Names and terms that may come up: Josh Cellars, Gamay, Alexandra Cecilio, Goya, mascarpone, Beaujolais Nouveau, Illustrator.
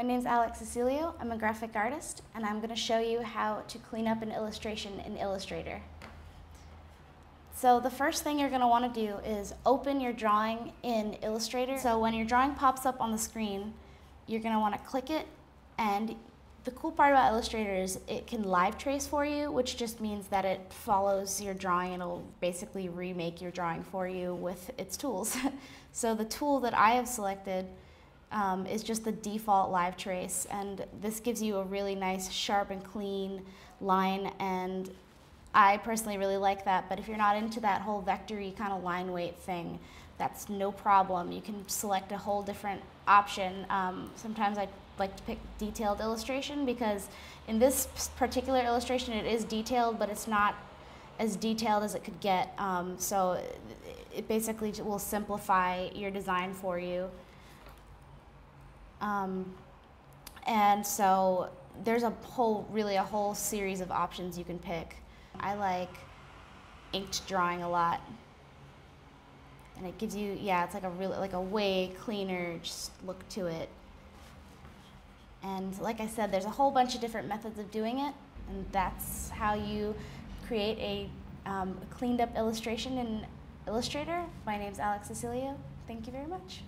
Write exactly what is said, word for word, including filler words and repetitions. My name's Alex Cecilio. I'm a graphic artist, and I'm going to show you how to clean up an illustration in Illustrator. So the first thing you're going to want to do is open your drawing in Illustrator. So when your drawing pops up on the screen, you're going to want to click it, and the cool part about Illustrator is it can live trace for you, which just means that it follows your drawing. It'll basically remake your drawing for you with its tools. So the tool that I have selected um, is just the default live trace, and this gives you a really nice, sharp and clean line, and I personally really like that, but if you're not into that whole vector-y kind of line weight thing, that's no problem. You can select a whole different option. Um, sometimes I like to pick detailed illustration because in this particular illustration it is detailed, but it's not as detailed as it could get. Um, so it basically will simplify your design for you. Um, and so there's a whole, really a whole series of options you can pick. I like inked drawing a lot, and it gives you, yeah, it's like a really, like a way cleaner just look to it. And like I said, there's a whole bunch of different methods of doing it, and that's how you create a um, cleaned up illustration in Illustrator. My name's Alex Cecilio. Thank you very much.